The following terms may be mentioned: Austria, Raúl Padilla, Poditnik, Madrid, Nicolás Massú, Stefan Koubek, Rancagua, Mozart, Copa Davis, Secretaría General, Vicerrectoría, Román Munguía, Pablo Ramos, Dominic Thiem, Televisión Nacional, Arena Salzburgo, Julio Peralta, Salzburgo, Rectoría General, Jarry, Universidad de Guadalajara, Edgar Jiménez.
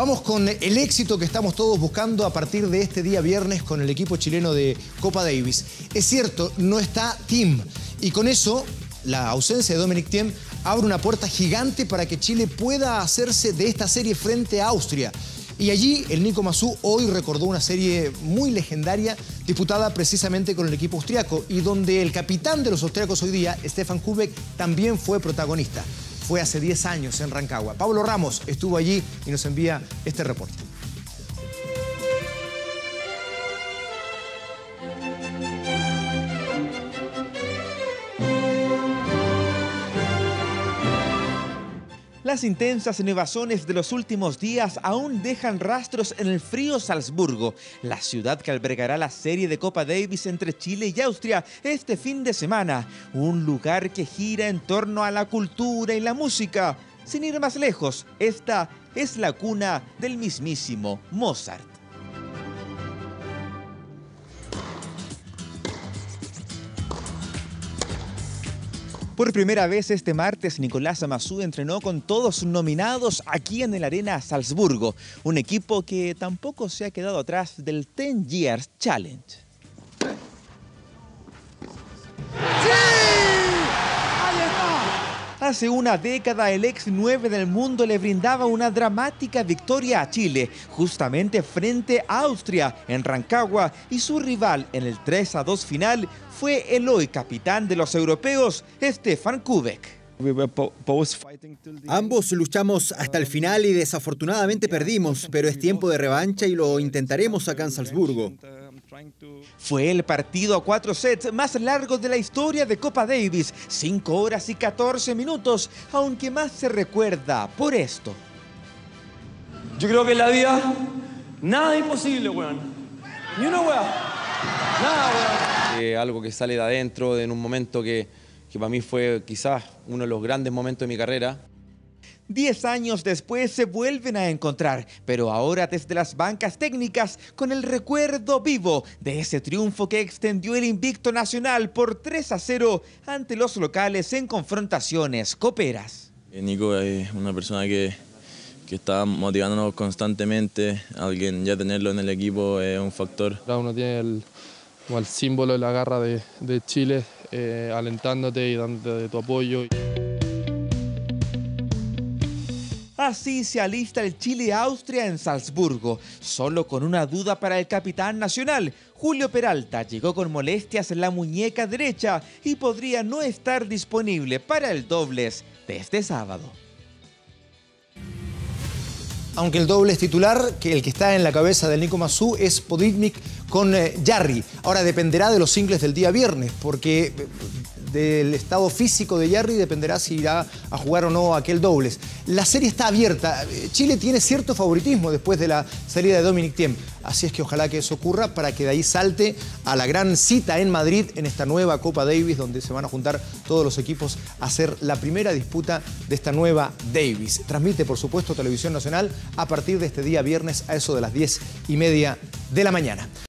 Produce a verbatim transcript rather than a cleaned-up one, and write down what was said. Vamos con el éxito que estamos todos buscando a partir de este día viernes con el equipo chileno de Copa Davis. Es cierto, no está Thiem. Y con eso, la ausencia de Dominic Thiem abre una puerta gigante para que Chile pueda hacerse de esta serie frente a Austria. Y allí el Nico Massú hoy recordó una serie muy legendaria disputada precisamente con el equipo austriaco y donde el capitán de los austriacos hoy día, Stefan Koubek, también fue protagonista. Fue hace diez años en Rancagua. Pablo Ramos estuvo allí y nos envía este reporte. Las intensas nevazones de los últimos días aún dejan rastros en el frío Salzburgo, la ciudad que albergará la serie de Copa Davis entre Chile y Austria este fin de semana. Un lugar que gira en torno a la cultura y la música. Sin ir más lejos, esta es la cuna del mismísimo Mozart. Por primera vez este martes, Nicolás Massú entrenó con todos sus nominados aquí en el Arena Salzburgo, un equipo que tampoco se ha quedado atrás del ten years challenge. ¡Sí! ¡Ahí está! Hace una década el ex nueve del mundo le brindaba una dramática victoria a Chile, justamente frente a Austria, en Rancagua, y su rival en el tres a dos final fue el hoy capitán de los europeos, Stefan Koubek. Ambos luchamos hasta el final y desafortunadamente perdimos, pero es tiempo de revancha y lo intentaremos acá en Salzburgo. Fue el partido a cuatro sets más largo de la historia de Copa Davis, cinco horas y catorce minutos, aunque más se recuerda por esto. Yo creo que en la vida nada es imposible, weón. Ni una weá. Nada, eh, algo que sale de adentro, en un momento que, que para mí fue quizás uno de los grandes momentos de mi carrera. Diez años después se vuelven a encontrar, pero ahora desde las bancas técnicas, con el recuerdo vivo de ese triunfo que extendió el invicto nacional por tres a cero ante los locales en confrontaciones coperas. Nico es una persona que, que está motivándonos constantemente. Alguien ya tenerlo en el equipo es un factor. Uno tiene el... como el símbolo de la garra de, de Chile, eh, alentándote y dándote tu apoyo. Así se alista el Chile-Austria en Salzburgo, solo con una duda para el capitán nacional. Julio Peralta llegó con molestias en la muñeca derecha y podría no estar disponible para el dobles de este sábado. Aunque el doble es titular, que el que está en la cabeza del Nico Massú es Poditnik con eh, Jarry. Ahora dependerá de los singles del día viernes, porque del estado físico de Jarry dependerá si irá a jugar o no aquel dobles. La serie está abierta. Chile tiene cierto favoritismo después de la salida de Dominic Thiem. Así es que ojalá que eso ocurra para que de ahí salte a la gran cita en Madrid en esta nueva Copa Davis, donde se van a juntar todos los equipos a hacer la primera disputa de esta nueva Davis. Transmite, por supuesto, Televisión Nacional a partir de este día viernes a eso de las diez y media de la mañana.